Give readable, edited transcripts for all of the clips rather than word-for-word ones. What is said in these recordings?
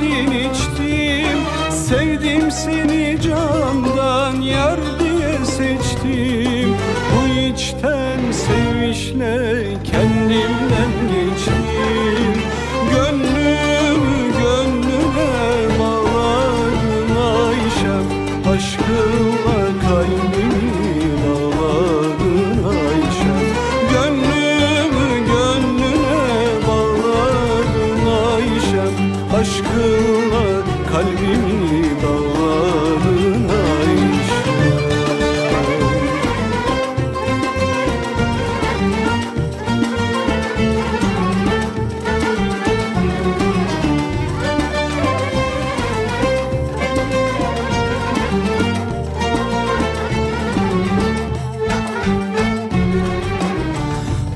verdin içtim, sevdim seni candan, yar diye seçtim. Bu içten sevişle kendimden geçtim. Gönlümü gönlüme bağladım Ayşem, aşkınla kalbimi bağladın Ayşem. Gönlümü gönlüne bağladım Ayşem, aşkınla kalbimi bağladın Ayşem.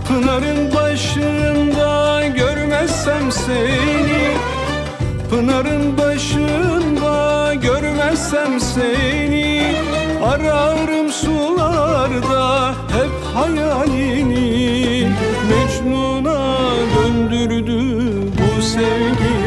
Pınarın başında görmezsem seni, pınarın başında görmezsem seni, ararım sularda hep hayalini. Mecnun'a döndürdü bu sevgi